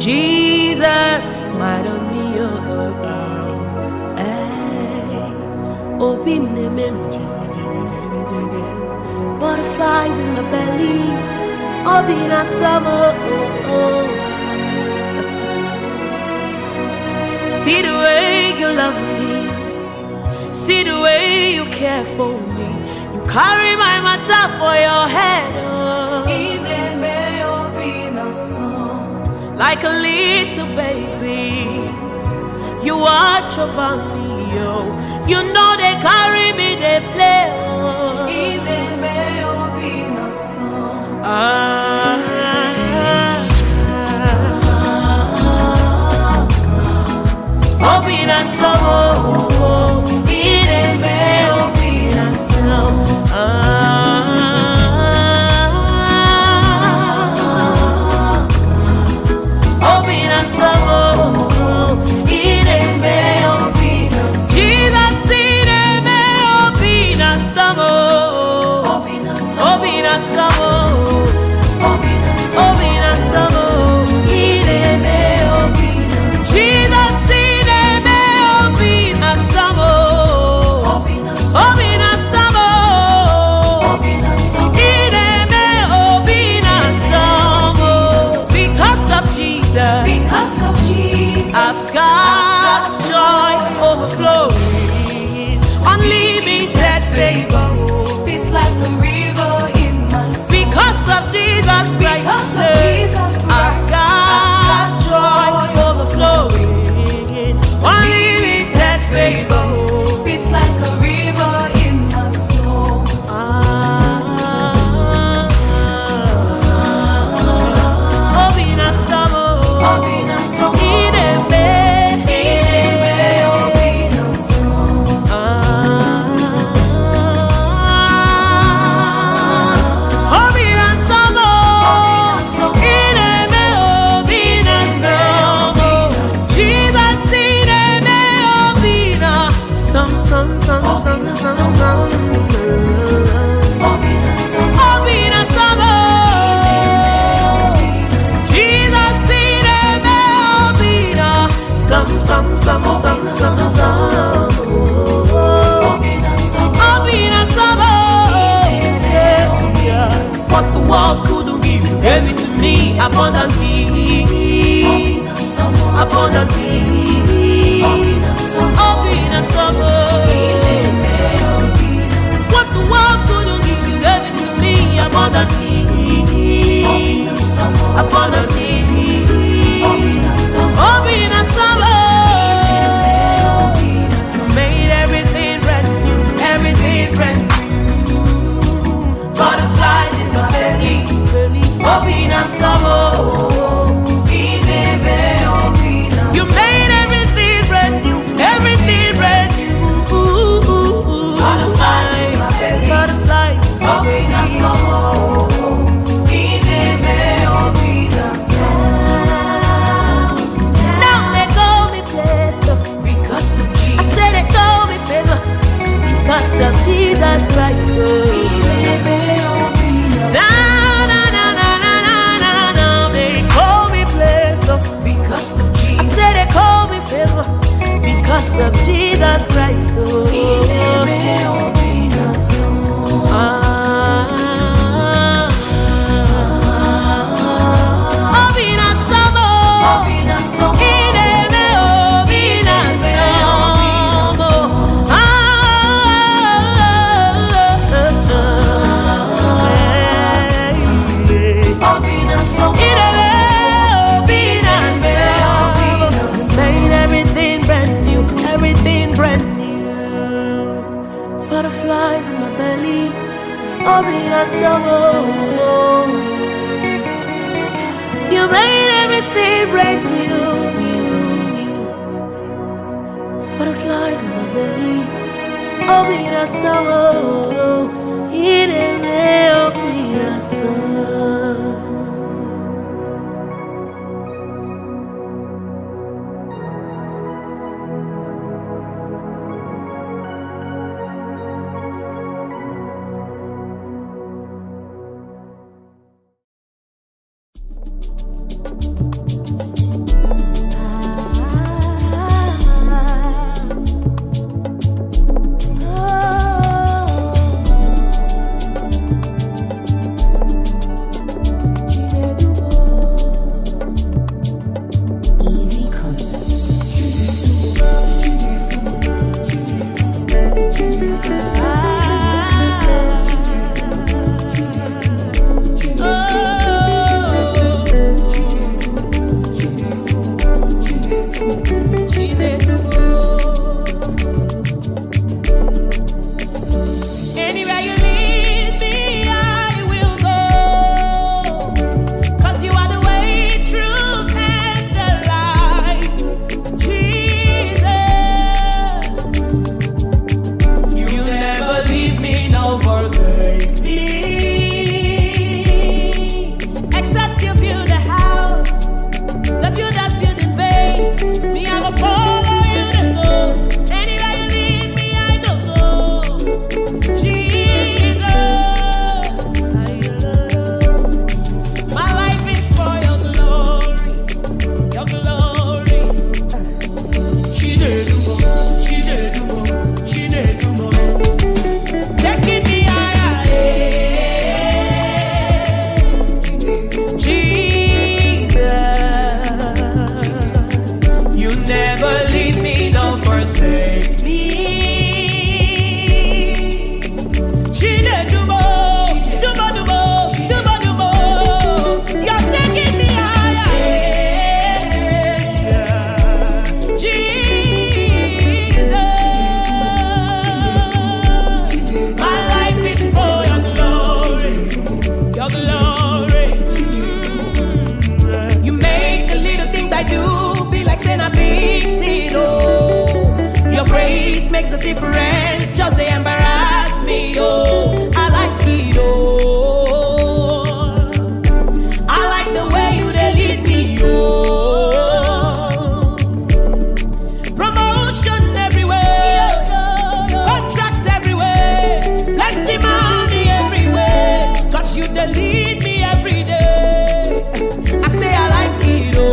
Jesus, maro mio baba, ay, obine memji, butterflies in the belly, Obinaso, see the way you love me, see the way you care for me, you carry my matter for your head, oh. Like a little baby, you watch over me, oh. You know they carry me, they play, oh. Obinaso, Obinaso, what the world couldn't give you, gave it to me abundantly, abundantly. What the world couldn't give you, gave it to me abundantly, abundantly. You made everything brand new, everything brand new. Butterflies in my belly, butterflies. Obinaso, now they call me blessed because of Jesus. I said they call me favored because of Jesus Christ. Of Jesus Christ, oh. Butterflies in my belly, Obinaso. You made everything brand new. Butterflies in my belly, Obinaso. Obinaso. difference, just they embarrass me, oh. I like it, oh. I like the way you they lead me, oh. Promotion everywhere, contract everywhere, plenty money everywhere, cause you they lead me every day. I say I like it, oh.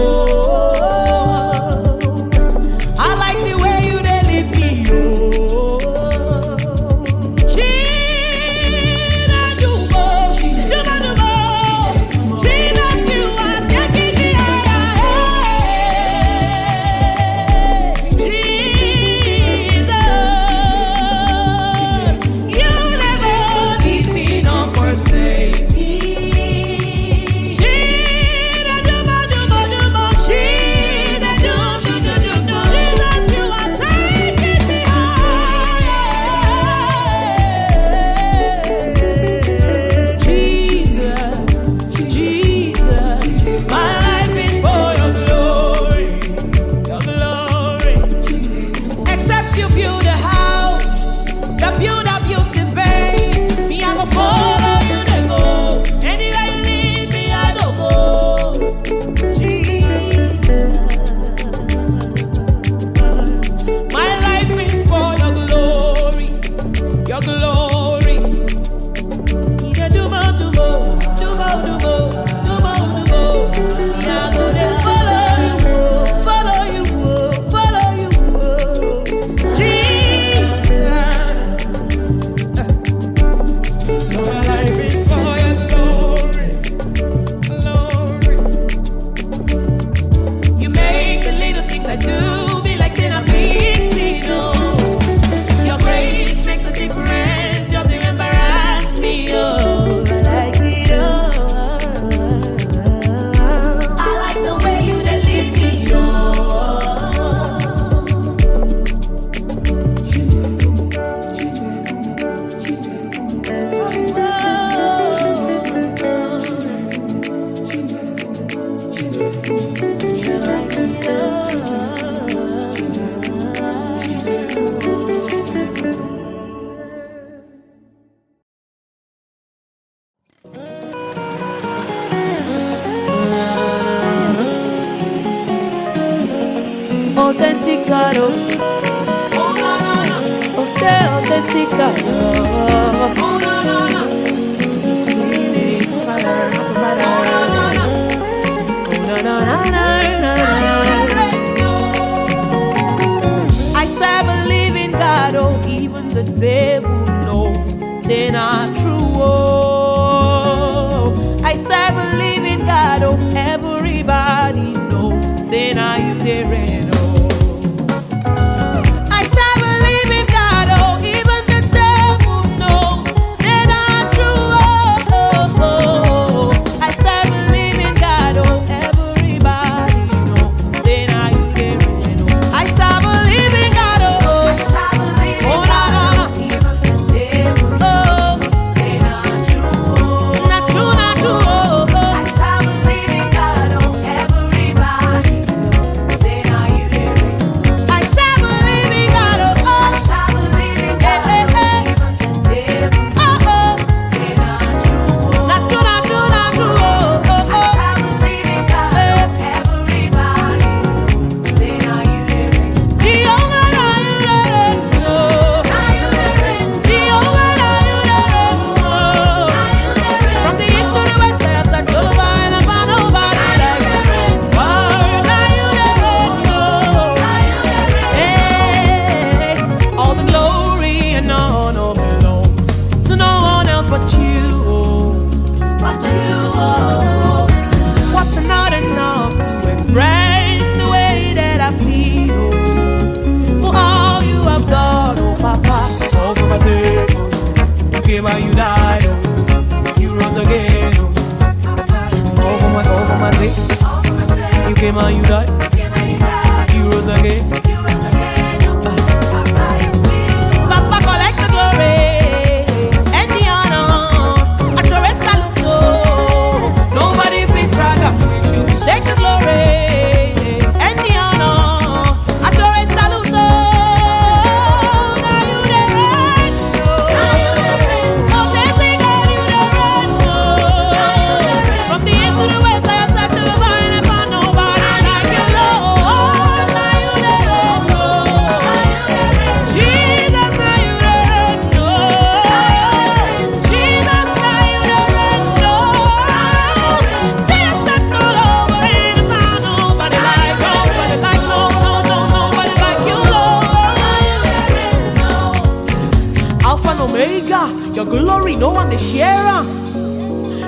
a sharer.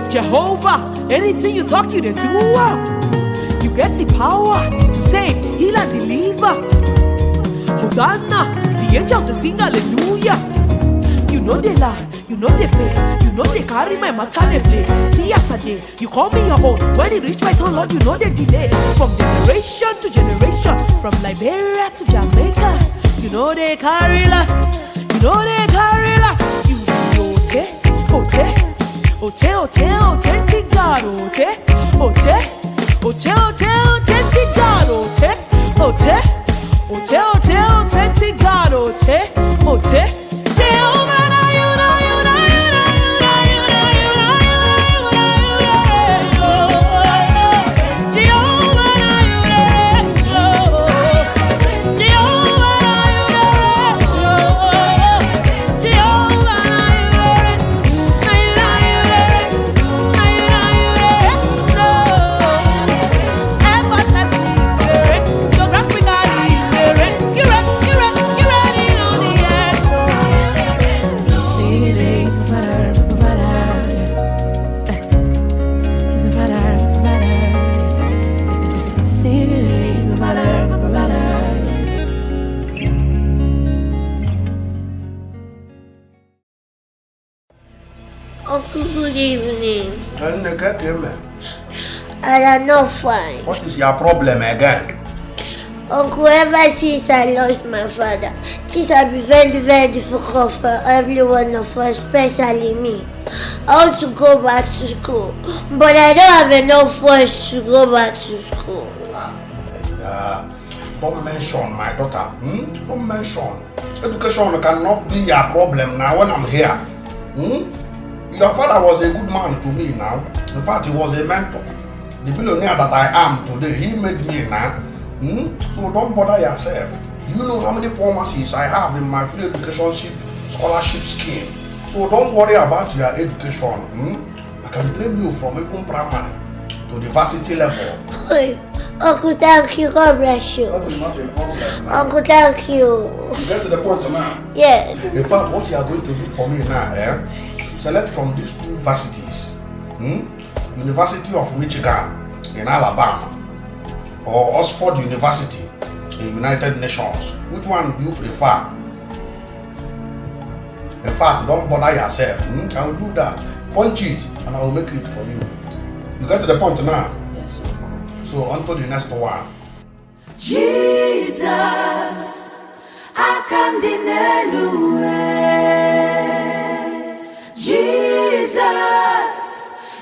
Jehovah, anything you talk, you the doer. You get the power to save, heal, and deliver. Hosanna, the angels to sing hallelujah. You know they lie, you know they fail, you know they carry my matter they play. See yesterday, you call me your own. When it reached my turn, Lord, you know they delay. From generation to generation, from Liberia to Jamaica, you know they carry last. You know they carry last. You ote, ote, ote, ote, authentic God, ote, ote, ote, ote, authentic God, ote, ote, ote, ote, authentic God, ote, ote, Jehovah, I am not fine. What is your problem again? Uncle, ever since I lost my father, things have been very, very difficult for every one of us, especially me. I want to go back to school, but I don't have enough funds to go back to school. Don't mention my daughter. Don't mention. Education cannot be your problem now when I'm here. Your father was a good man to me now. In fact, he was a mentor. The billionaire that I am today, he made me now. So don't bother yourself. You know how many promises I have in my free education scholarship scheme. So don't worry about your education. I can train you from even primary to the varsity level. Please, Uncle, thank you. God bless you. That is not a problem. Now. Uncle, thank you. You get to the point now? Yes. In fact, what you are going to do for me now, select from these two universities, University of Michigan in Alabama or Oxford University in United Nations. Which one do you prefer? In fact, don't bother yourself. I will do that. Punch it and I will make it for you. You get to the point now? Yes, sir. So on to the next one. Jesus, I come Jesus,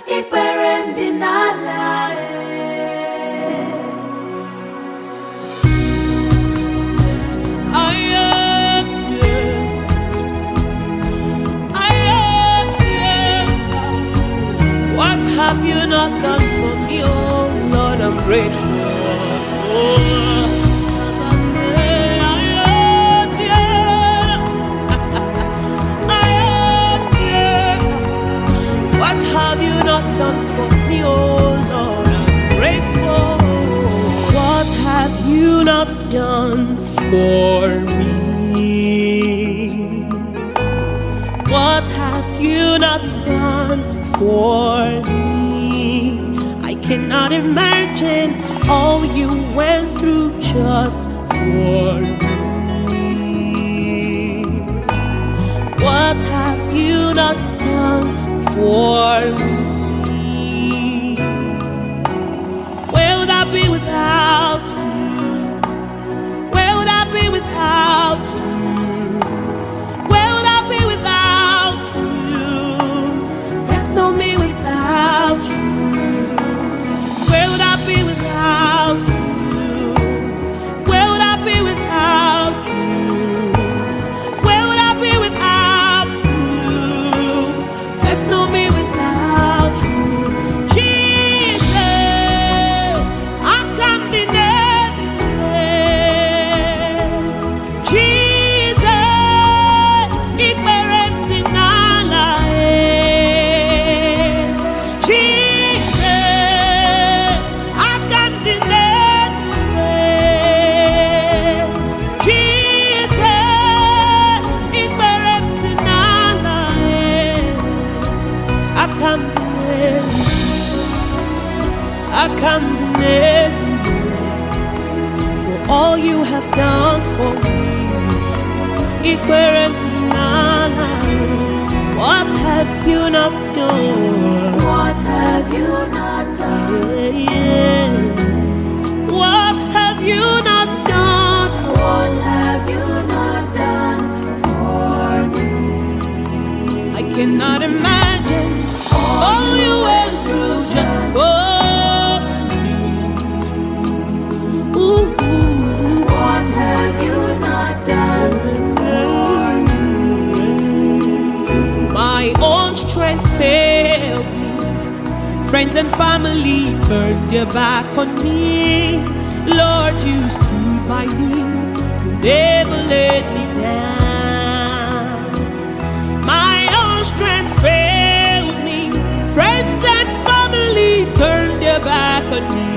Iperem dinala. I am. What have you not done for me, oh Lord? I'm grateful. Oh. Have you not done for me, oh Lord? I'm grateful. What have you not done for me? What have you not done for me? I cannot imagine all you went through just for me. What have you not done for me? Where would I be without you? Where would I be without you? Where would I be without you? There's no me without you. Where would I be without you? Where would I be without you? Where would I be without you? There's no me without I come to thank you for all you have done for me. What have you not done? What have you not done? What have you not done? What have you not done for me? I cannot imagine all you went through just for me. Ooh. What have you not done? My own strength failed me. Friends and family turned their back on me. Lord, you stood by me. You never let me down. My own strength failed me. Friends and family turned their back on me.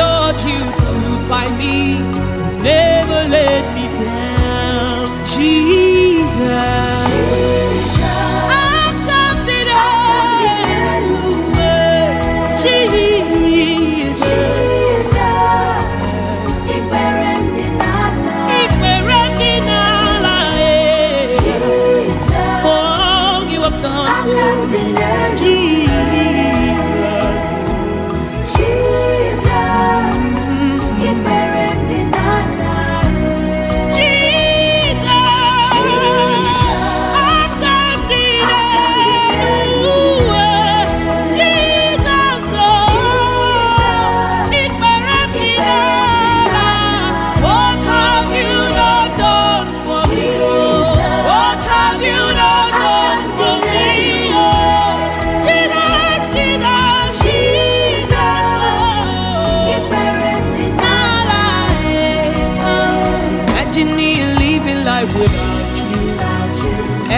Lord, you stood by me. You never let me down. Jesus.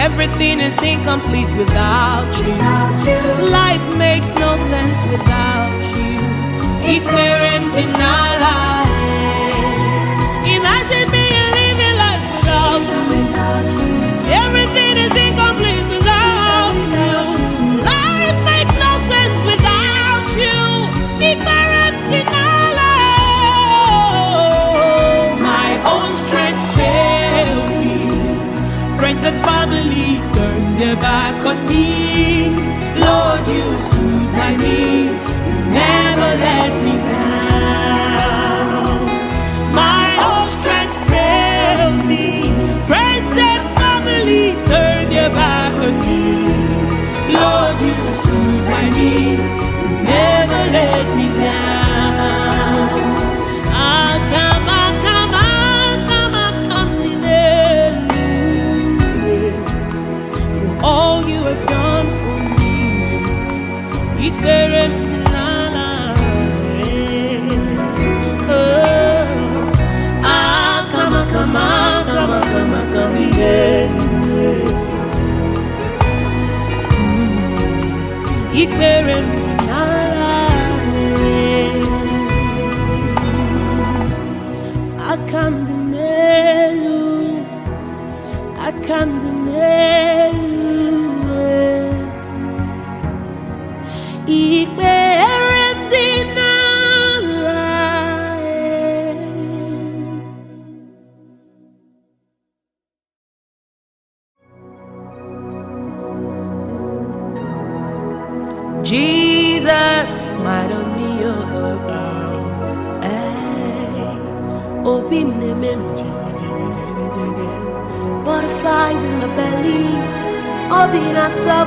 Everything is incomplete without you. Life makes no sense without you. Imagine me living life without you. Everything is incomplete without you. Life makes no sense without you. My own strength failed me. Friends and family turn their back on me. Lord, you stood by me. You never let me down. My own strength failed me. Friends and family turn their back on me. Lord, you stood by me. You never let me down. Butterflies in the belly, Obinaso.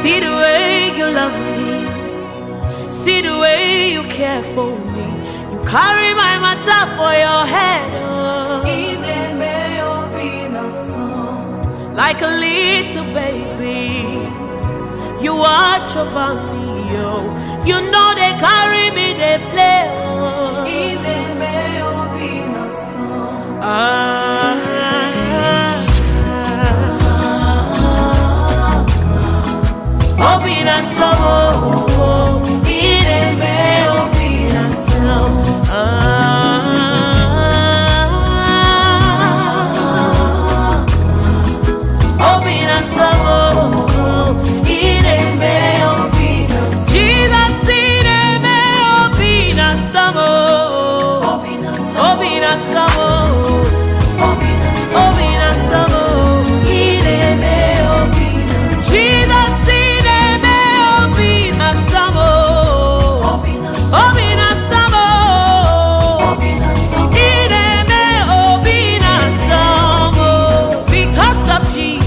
See the way you love me, see the way you care for me. You carry my matter for your head, oh. Like a little baby, you watch over me. You know they carry me, they play. Oh. Obinaso, Obinaso, Obinaso.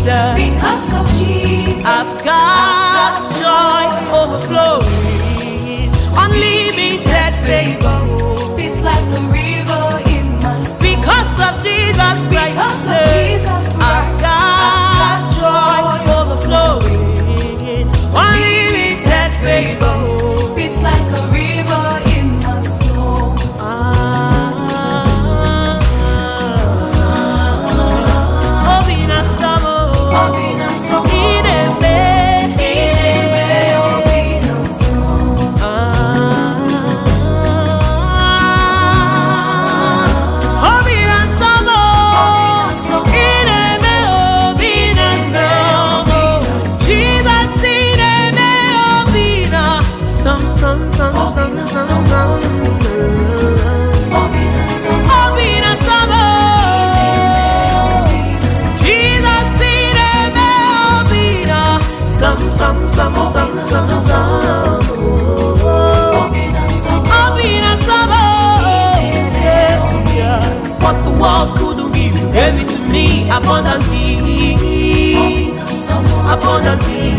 Jesus. Because of Jesus, I've got joy overflowing. Only this that favor, this like a river in my soul. Because of Jesus Christ, I've got joy overflowing. Only this that favor, this like a river in my soul. What the world couldn't give you, gave it to me abundantly, abundantly.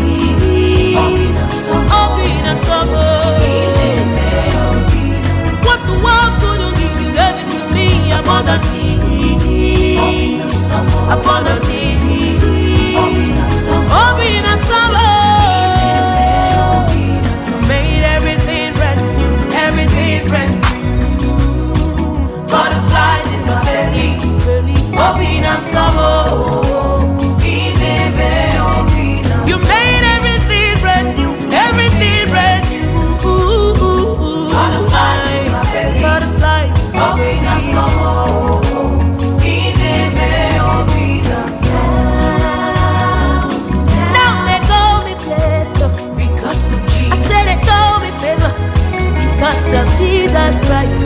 What the world couldn't give you, gave it to me abundantly, abundantly. You made everything brand new, everything brand new. Butterflies in my belly, butterflies. Obinaso, now they call me blessed because of Jesus. I said they call me favored because of Jesus Christ.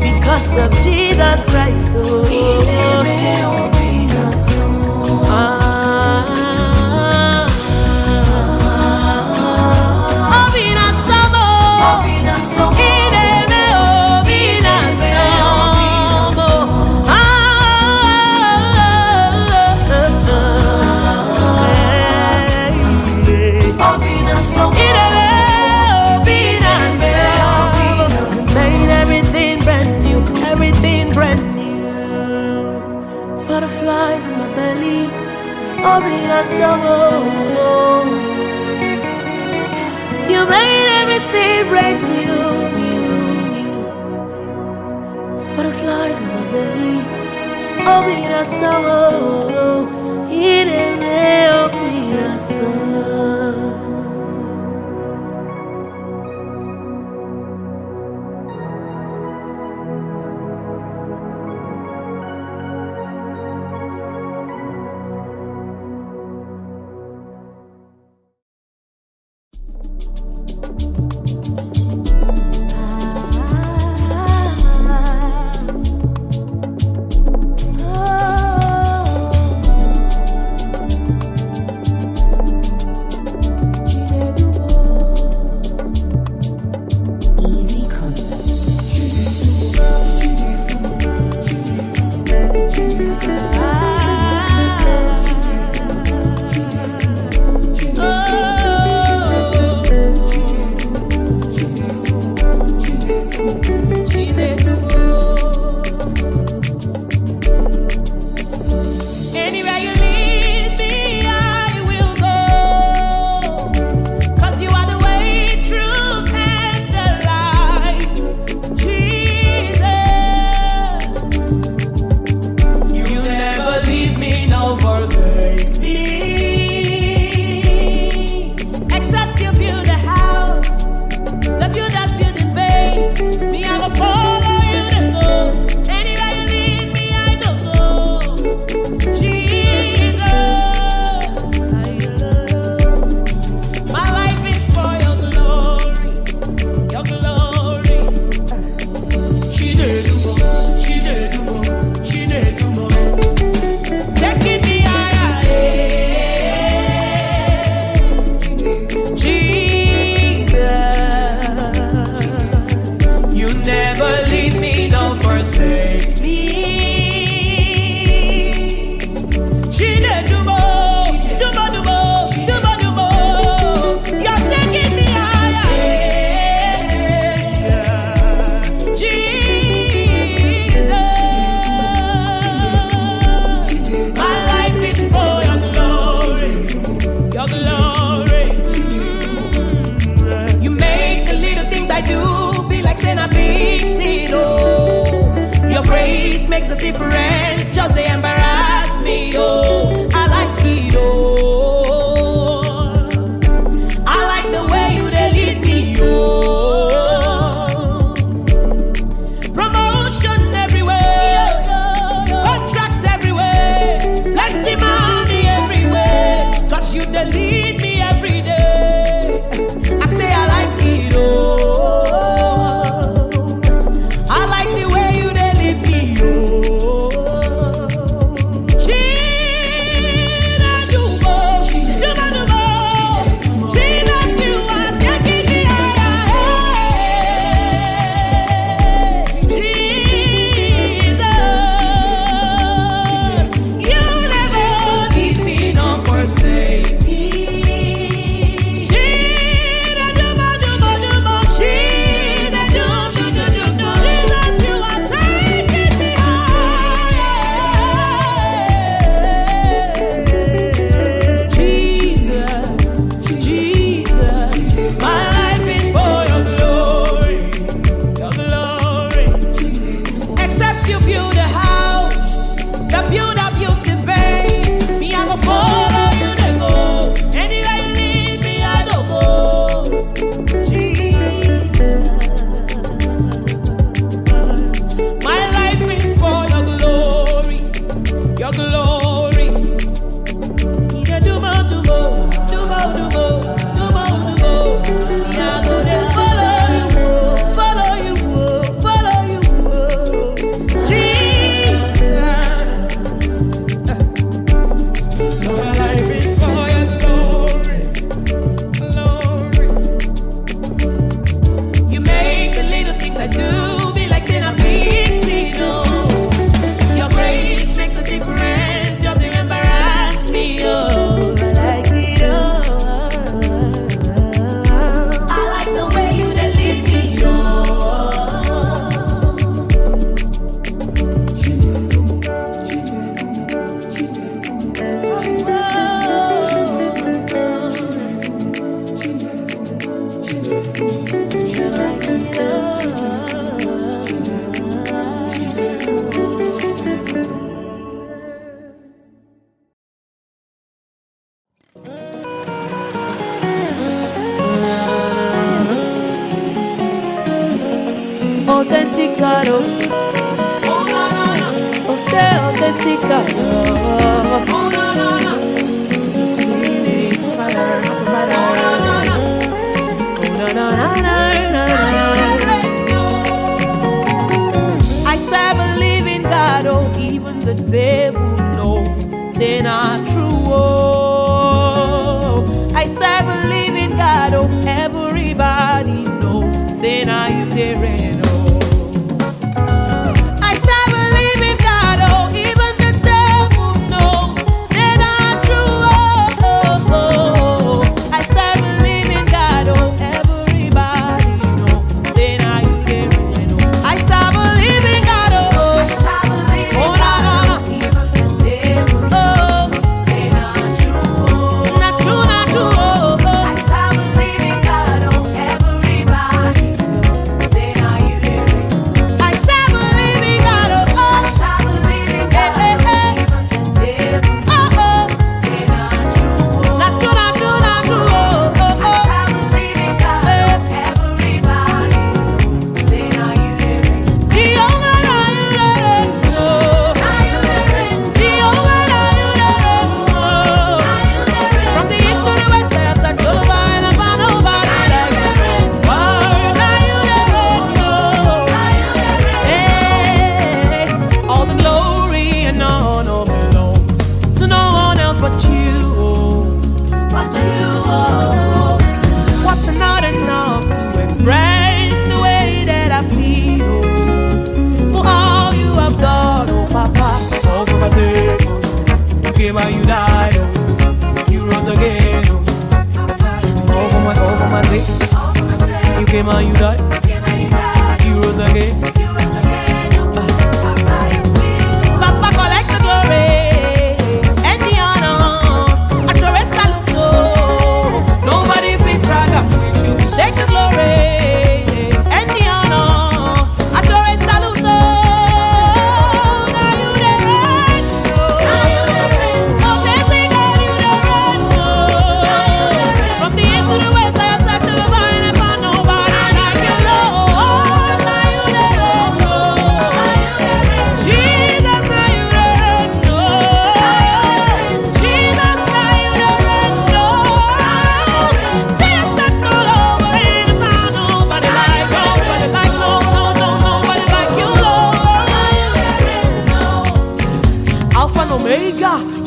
Because of Jesus Christ, oh. Butterflies in my belly, Obinaso. You made everything brand new. Butterflies in my belly, Obinaso. Obinaso. makes a difference. Just they embarrass me, oh. I like it, oh. I like the way you they lead me, oh. Promotion everywhere, contract everywhere, plenty money everywhere. 'Cause you they lead me every day. I say I like it, oh.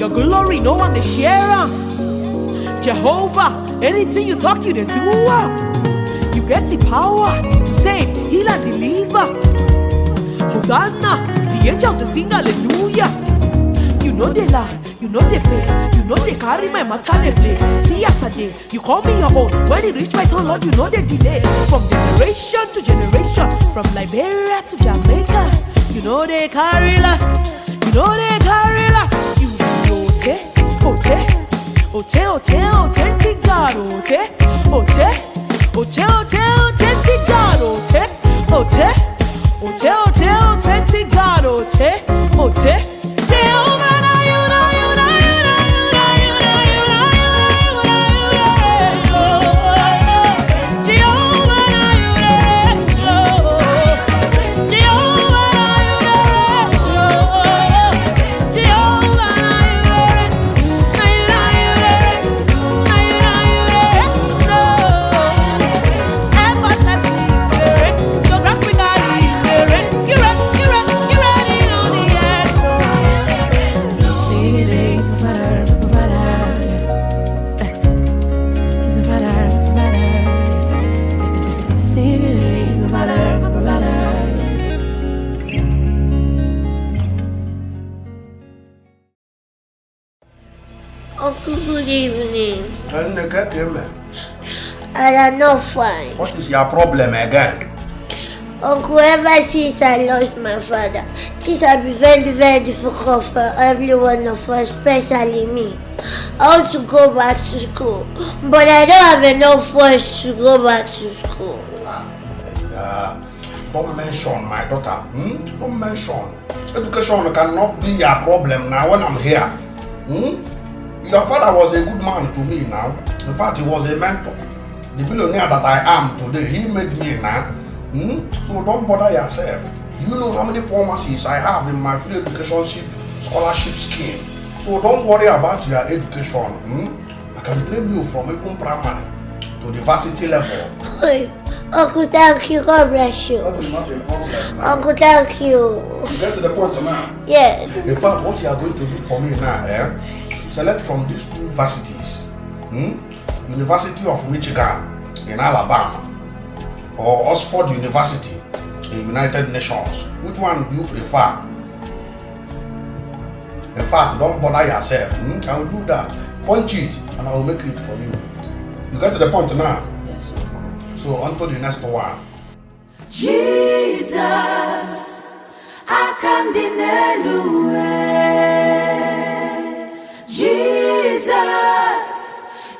Your glory, no one to share. Jehovah, anything you talk, you do. You get the power to save, heal, and deliver. Hosanna, the angels to sing hallelujah. You know they lie, you know they fail, you know they carry my matter they play. See yesterday, you call me your own. When it reached my turn, Lord, you know they delay. From generation to generation, from Liberia to Jamaica, you know they carry last. You know they carry last. You ote, ote, ote, ote, authentic God, ote, ote, ote, ote, authentic God, ote, ote, ote, ote, authentic God, ote, ote, Jehovah, I am not fine. What is your problem again? Uncle, ever since I lost my father, this has been very, very difficult for every one of us, especially me. I want to go back to school, but I don't have enough funds to go back to school. Don't mention my daughter. Don't mention. Education cannot be your problem now when I'm here. Your father was a good man to me now. In fact, he was a mentor. The billionaire that I am today, he made me now. So don't bother yourself. You know how many promises I have in my free education scholarship scheme. So don't worry about your education. I can train you from even primary to the varsity level. Please, Uncle, thank you. God bless you. That is not a problem. Uncle, thank you. You get to the point now? Yes. In fact, what you are going to do for me now, select from these two universities. University of Michigan in Alabama or Oxford University in United Nations. Which one do you prefer? In fact, don't bother yourself. I will do that. Punch it and I will make it for you. You get to the point now? Yes, sir. So on to the next one. Jesus, I come to Jesus.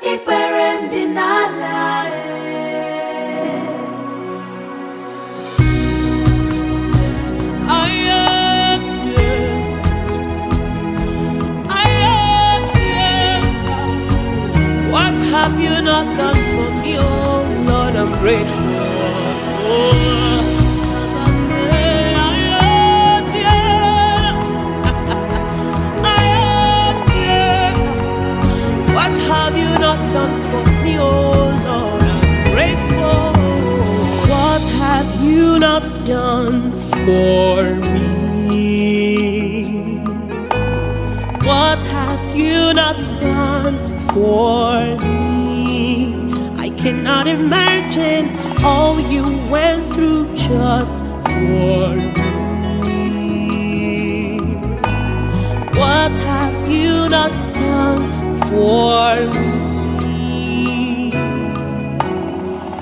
Iperem dinala I am. What have you not done for me, oh Lord? I'm grateful. Oh. Have you not done for me, oh Lord? I'm grateful. What have you not done for me? What have you not done for me? I cannot imagine all you went through just for me. What have you not done for me?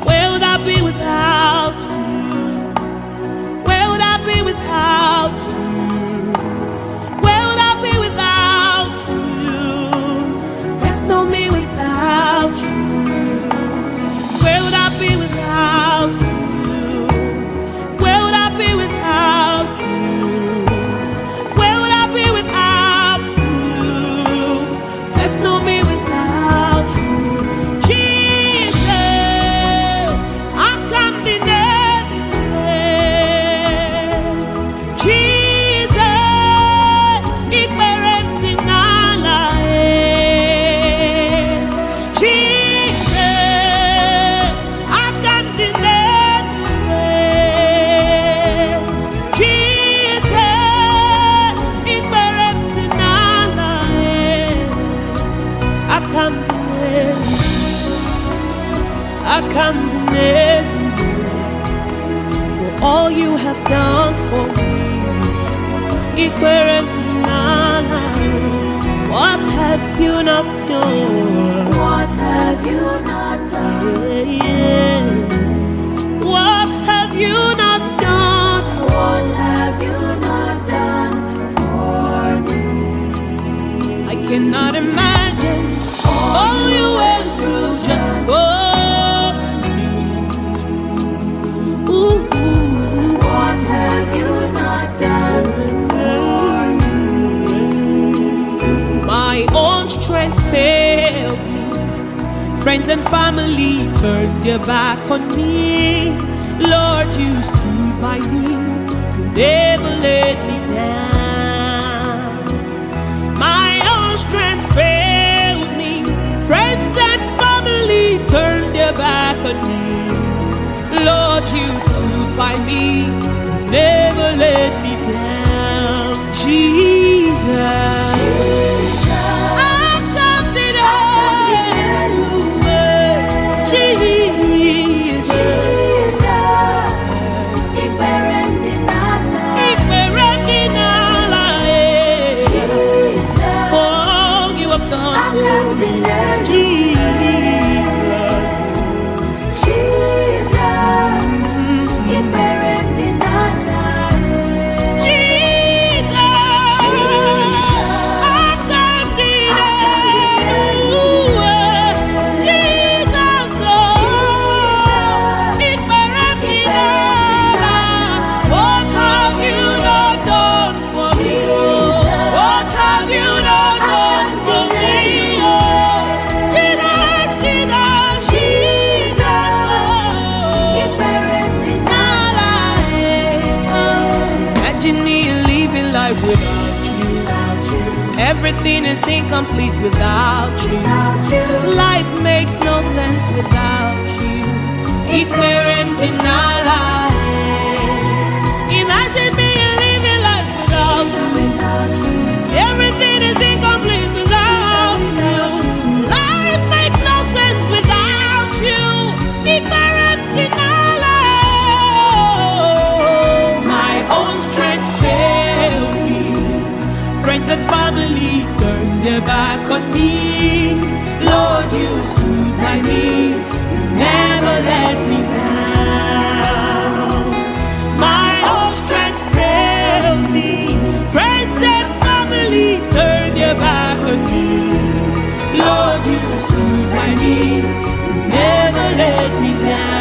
Where would I be without you? Where would I be without you? Where would I be without you? There's no me without you. Where would I be without you? Where would I be without you? Where would I be without you? There's no me without all you have done for me. What have you not done? What have you not done? What have you not done? What have you not done for me? I cannot imagine all you went through just for me. Ooh. What have you not done for me? My own strength failed me. Friends and family turned their back on me. Lord, you stood by me. You never let me down. My own strength failed. Friends and family turned their back on me. Lord, you stood by me, never let me down. Jesus. I've got it all. Jesus. Everything is incomplete without you. Life makes no sense without you. Imagine me living life without you. Everything is incomplete without you. Life makes no sense without you. My own strength failed me. Friends and family turn their back on me. Lord, you stood by me. You never let me down. My own strength failed me. Friends and family turn their back on me. Lord, you stood by me. You never let me down.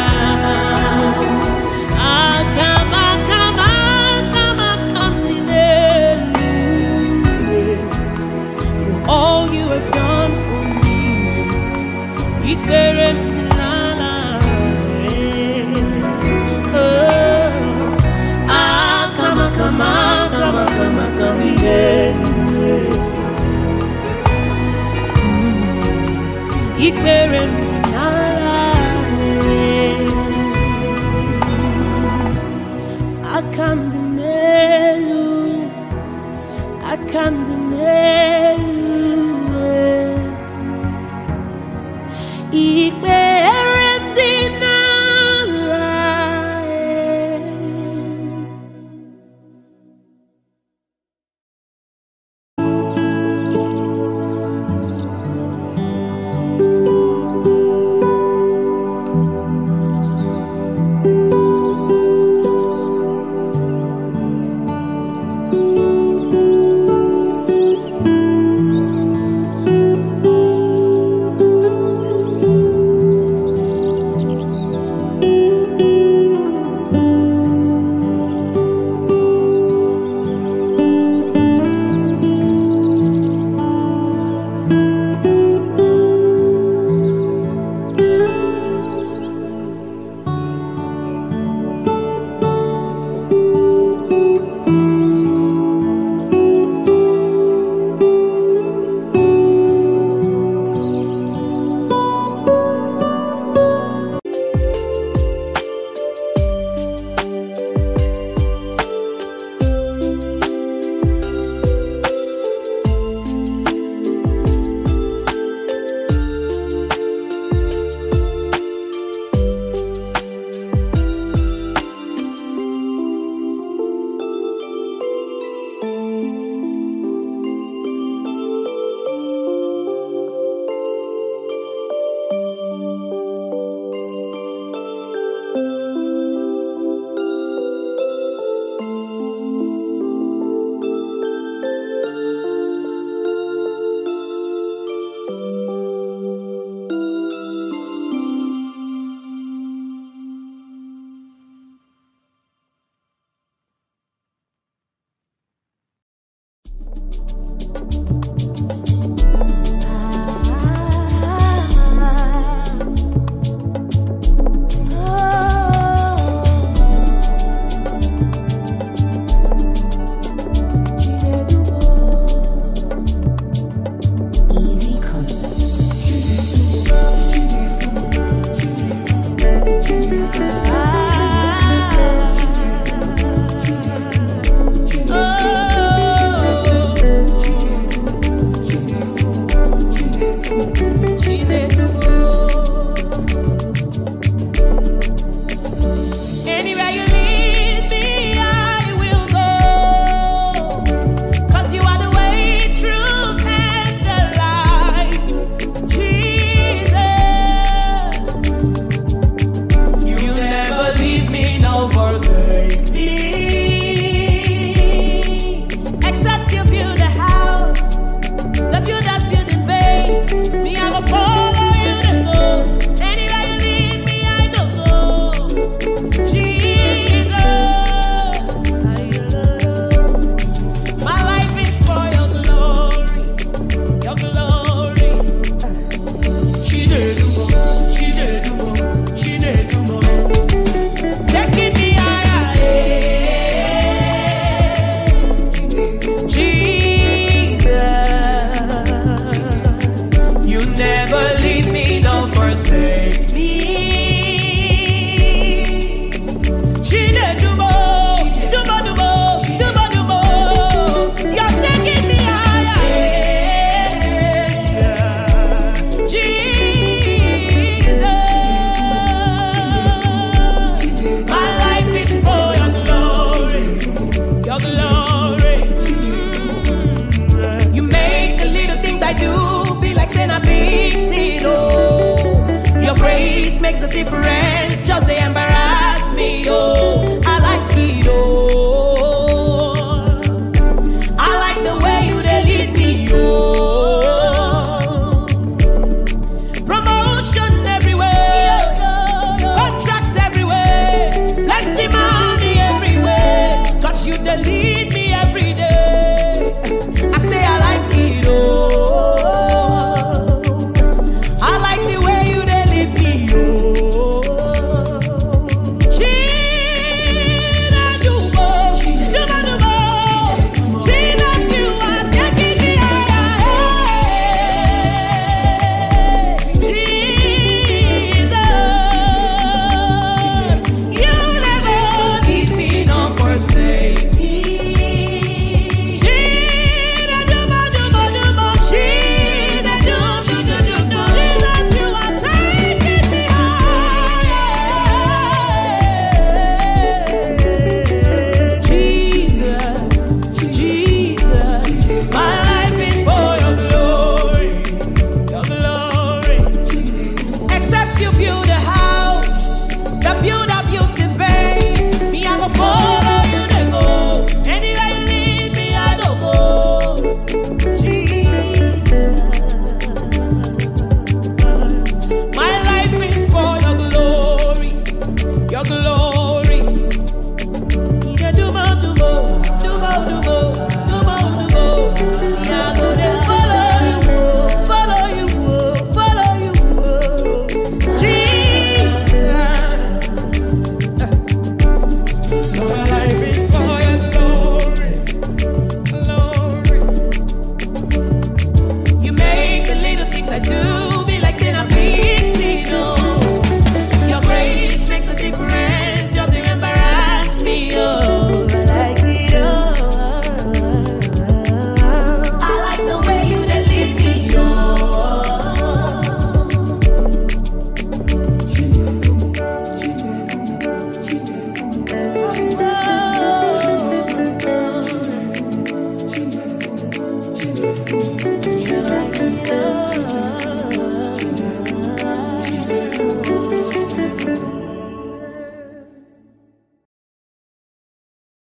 different.